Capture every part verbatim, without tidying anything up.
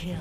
kill.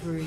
Spree.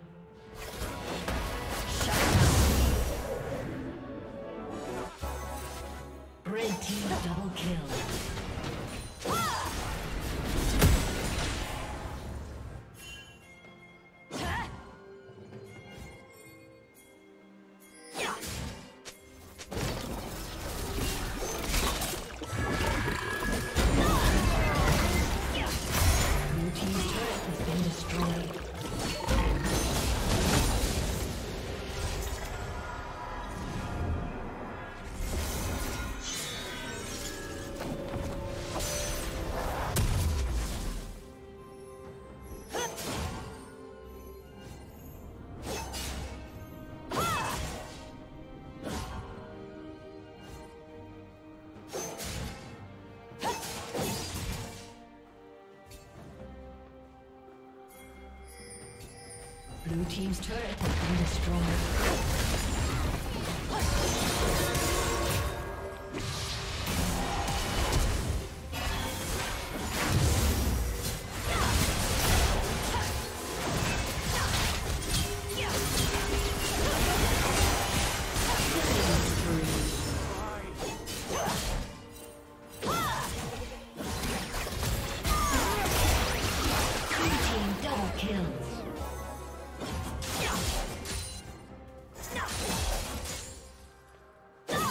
Blue team's turret has been destroyed. Shut down. Red team double kill. Blue team's turret has been destroyed. Blue team double kill. No!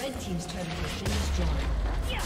Red team's turn to finish job. Yeah.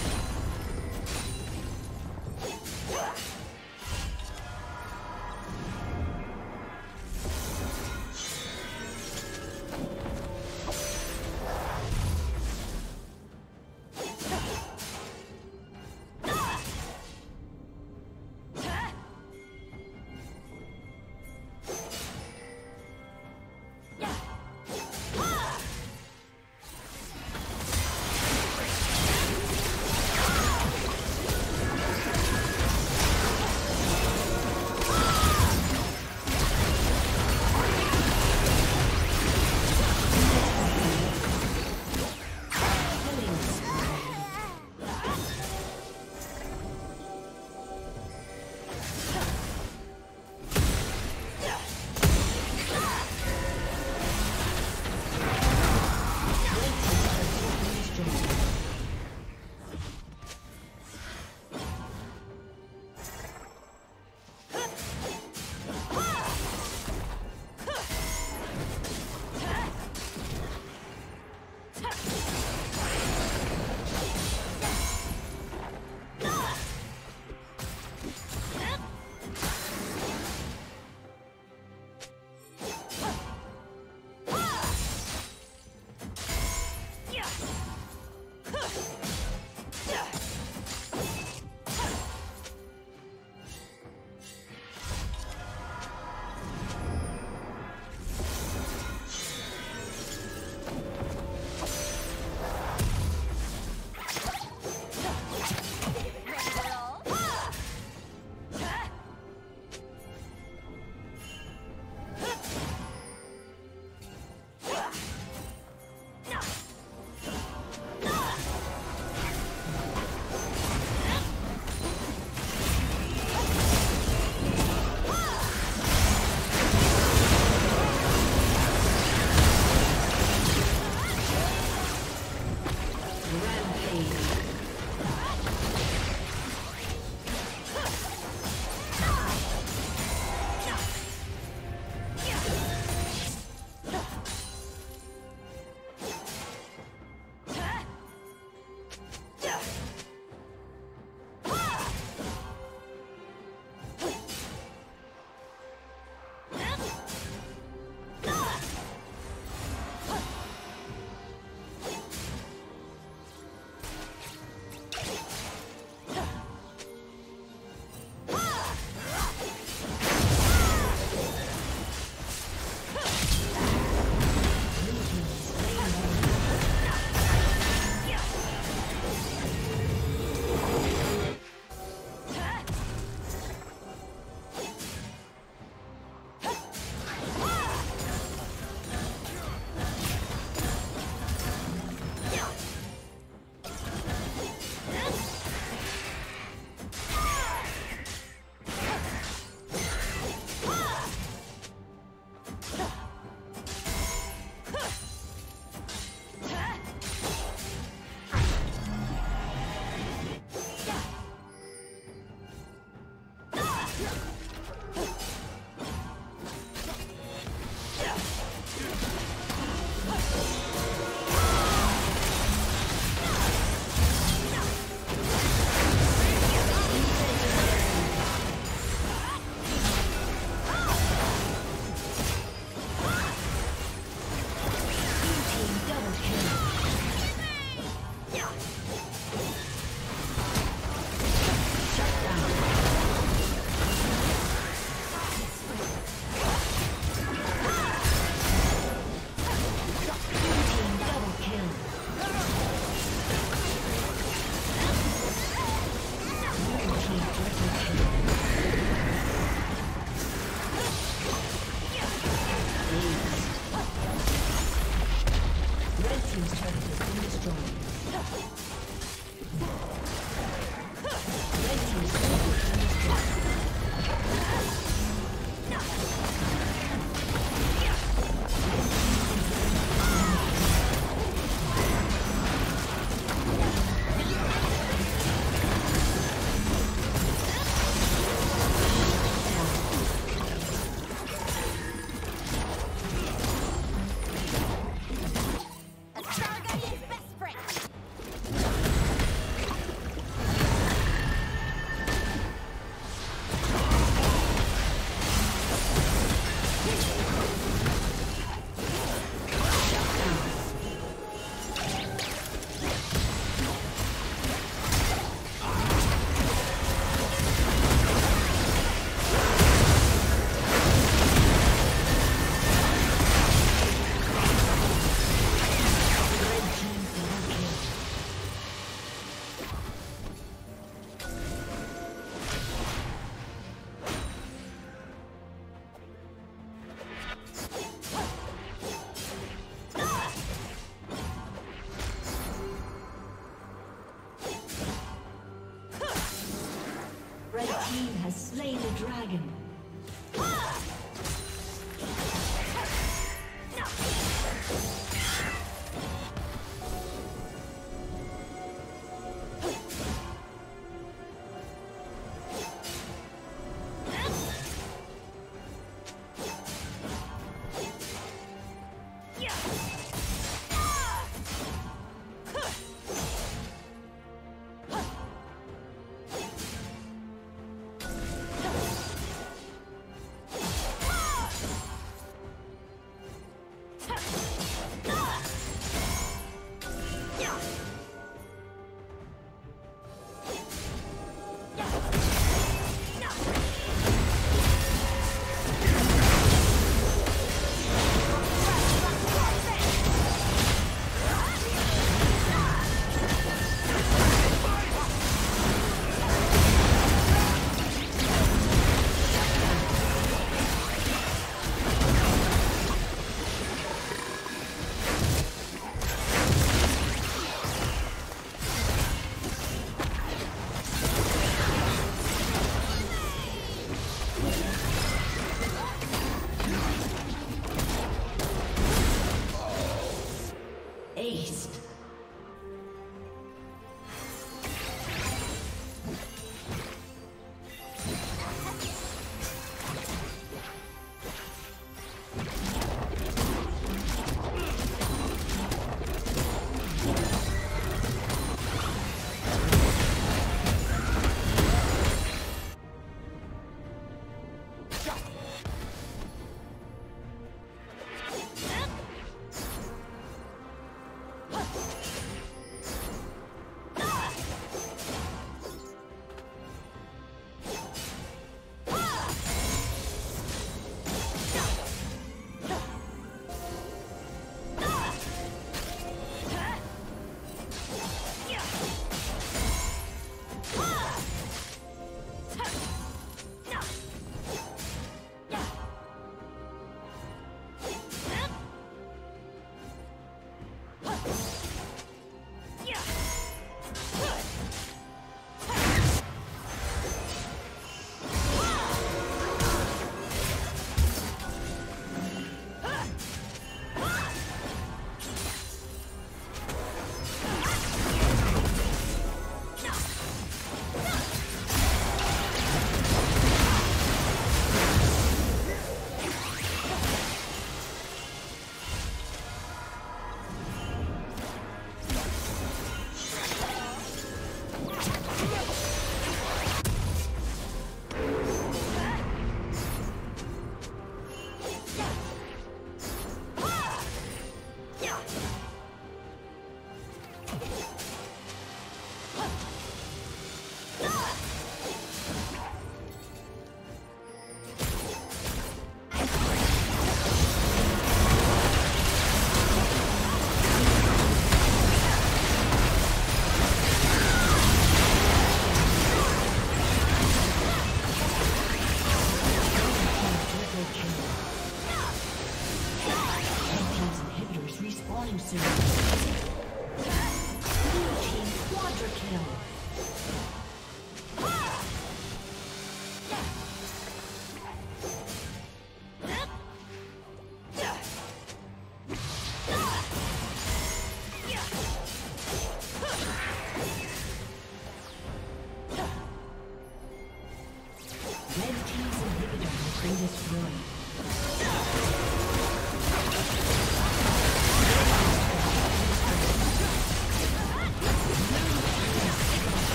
aced.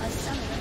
A summoner